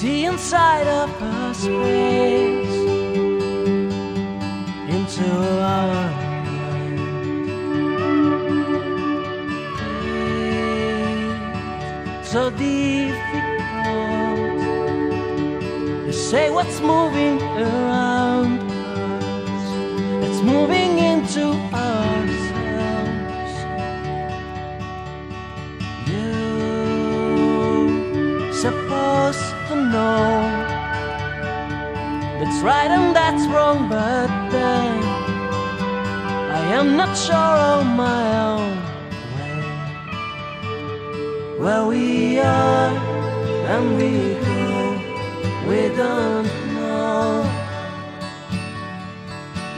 see inside of a space into our mind. So difficult to say what's moving around us. It's moving into ourselves. You're supposed to know that's right and that's wrong, but then I am not sure of my own way. Where we are and we go, we don't know.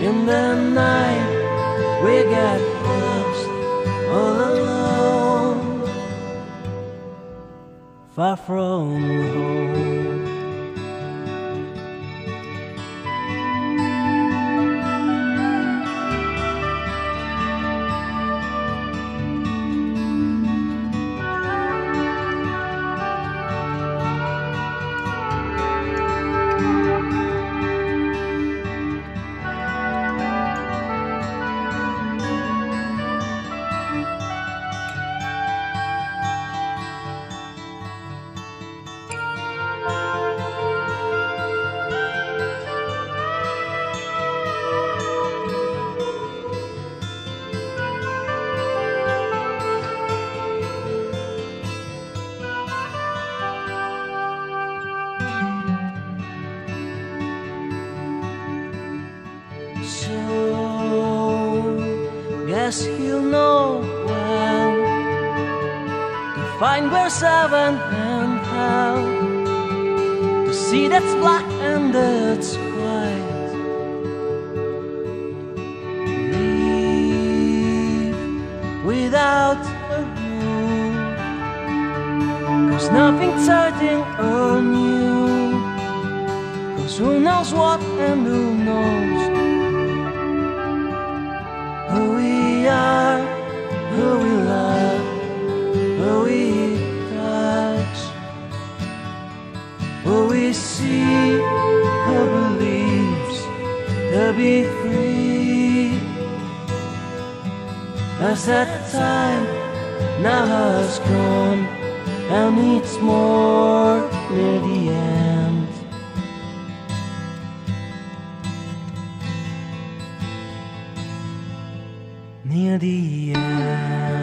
In the night we get lost all alone, far from home. Guess you'll know when to find where's heaven and hell, to see that's black and that's white. Live without a rule, 'cause nothing's certain or new, 'cause who knows what and who knows who we are, who we love, who we touch, who we see, who believes to be free. As that time now has come, and it's more near the end. Near the end.